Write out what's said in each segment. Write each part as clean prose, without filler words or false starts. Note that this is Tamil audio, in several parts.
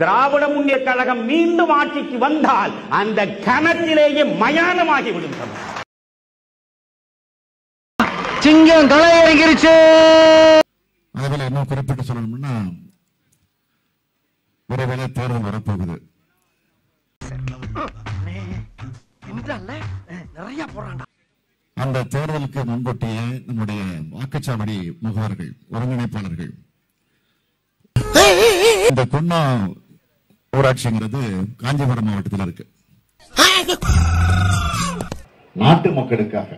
திராவிட முன்னேற்ற கழகம் மீண்டும் ஆட்சிக்கு வந்தால் அந்த கணத்திலேயே மயானமாகிவிடும். சிங்கம் களை இறங்கிருச்சு. அதேபோல இன்னும் குறிப்பிட்டு சொல்லணும்னா ஒருவேளை தேர்தல் வரப்போகுது. அந்த தேர்தலுக்கு முன்கூட்டியே நம்முடைய வாக்குச்சாவடி முகவர்கள் ஒருங்கிணைப்பாளர்கள் இந்த குன்னா ஊராட்சிங்கிறது காஞ்சிபுரம் மாவட்டத்தில் இருக்கு. நாட்டு மக்களுக்காக,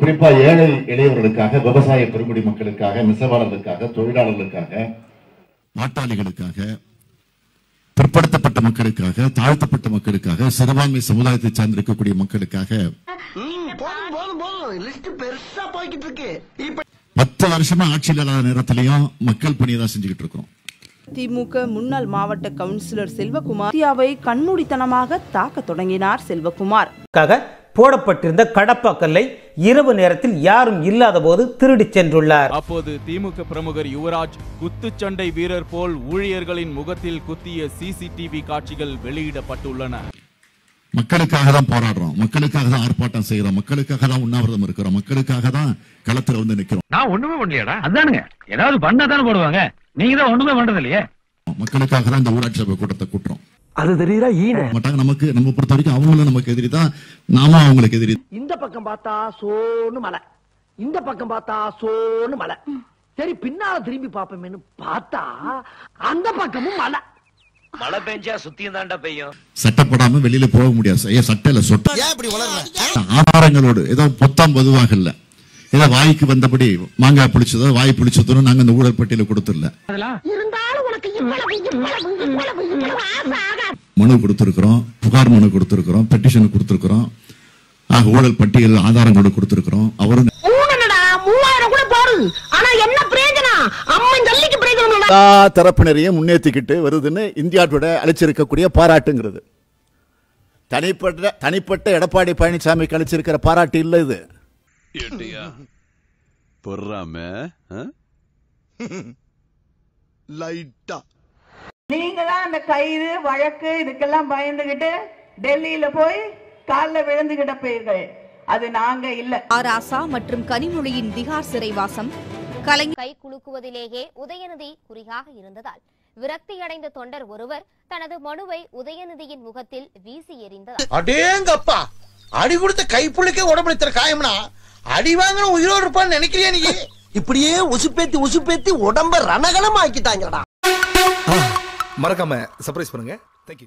குறிப்பா ஏழை எளியவர்களுக்காக, விவசாய பெருங்குடி மக்களுக்காக, நெசவாளர்களுக்காக, தொழிலாளர்களுக்காக, நாட்டாளிகளுக்காக, பிற்படுத்தப்பட்ட மக்களுக்காக, தாழ்த்தப்பட்ட மக்களுக்காக, சிறுபான்மை சமுதாயத்தை சார்ந்திருக்கக்கூடிய மக்களுக்காக 10 வருஷமா ஆட்சியில் இல்லாத நேரத்திலையும் மக்கள் பணியை தான் செஞ்சுக்கிட்டு இருக்கோம். திமுக முன்னாள் மாவட்ட கவுன்சிலர் செல்வகுமார் இந்தியாவை கண்மூடித்தனமாக தாக்க தொடங்கினார். செல்வகுமார் போடப்பட்டிருந்த கடப்பாக்கல்லை இரவு நேரத்தில் யாரும் இல்லாத போது திருடி சென்றுள்ளார். அப்போது திமுக பிரமுகர் யுவராஜ் குத்துச்சண்டை வீரர் போல் ஊழியர்களின் முகத்தில் குத்திய சிசிடிவி காட்சிகள் வெளியிடப்பட்டுள்ளன. மக்களுக்காக தான் போராடுறோம், மக்களுக்காக தான் ஆர்ப்பாட்டம் செய்யறோம், மக்களுக்காக தான் உண்ணாவிரதம் இருக்கிறோம், மக்களுக்காக தான் களத்துல வந்து நிக்கிறோம். நான் ஒண்ணுமே பண்ணலையா? அதானுங்க ஏதாவது பண்ணாதானே போடுவாங்க, நீங்க தான் ஒண்ணுமே பண்றது இல்லையே. மக்களுக்காக தான் இந்த ஊராட்சி சபை கூட்டத்தை கூட்டுறோம். அது தெரியுதா? ஈன மாட்டாங்க. நமக்கு நம்ம பொறுத்த வரைக்கும் அவங்களும் நமக்கு எதிரி தான், நாம அவங்களுக்கு எதிரி. இந்த பக்கம் பார்த்தா சோன்னு மலை, இந்த பக்கம் பார்த்தா சோன்னு மலை. சரி பின்னால திரும்பி பாப்போமேன்னு பார்த்தா அந்த பக்கமும் மலை. மழை பெஞ்சா சுத்தியும் தாண்டா பெய்யும். சட்டப்படாம வெளியில போக முடியாது. சட்டையில சொட்ட ஆதாரங்களோடு ஏதோ பொத்தாம் பொதுவாக இல்ல, ஏதோ வாய்க்கு வந்தபடி மாங்காய் புளிச்சதோ வாய் புளிச்சதோ நாங்க இந்த ஊழல் பட்டியல கொடுத்துடல. மனு கொடுத்திருக்கிறோம், புகார் மனு கொடுத்திருக்கிறோம், பெட்டிஷன் கொடுத்திருக்கிறோம், ஊழல் பட்டியல் ஆதாரங்களோடு கொடுத்திருக்கிறோம். அவரும் 3000 கூட போறது, ஆனா என்ன பிரயோஜனம்? அம்மன் ஜல்லிக்கு பிரயோஜனம் இல்ல. தரப்பினரையும் முன்னேற்றிக்கிட்டு வருதுன்னு இந்தியாவோட அழைச்சிருக்கக்கூடிய பாராட்டுங்கிறது தனிப்பட்ட எடப்பாடி பழனிசாமிக்கு அழைச்சிருக்கிற பாராட்டு இல்ல. இது நீங்கதான் அந்த கைது வழக்கு இதுக்கெல்லாம் பயந்துகிட்டு டெல்லியில போய் காலில் விழுந்துகிட்ட போயிர்கள். அது நாங்க இல்ல. ஆராசா மற்றும் கனிமொழியின் திகார் சிறைவாசம் கை குலுக்குவதிலேயே உதயநிதி குறியாக இருந்ததால் விரக்தியடைந்த தொண்டர் ஒருவர் தனது மனுவை உதயநிதியின் முகத்தில் வீசி எறிந்தார். அடேங்கப்பா, அடி கொடுத்த கைப்புள்ளிக்கே உடம்பளித்த காயம்னா அடி வாங்கின உயிரோடு இருப்பான்னு நினைக்கிறியா நீ? இப்படியே உசுப்பேத்தி உடம்ப ரணகலம் ஆக்கிட்டாங்கடா. மறக்காம சர்ப்ரைஸ் பண்ணுங்க. தேங்க்யூ.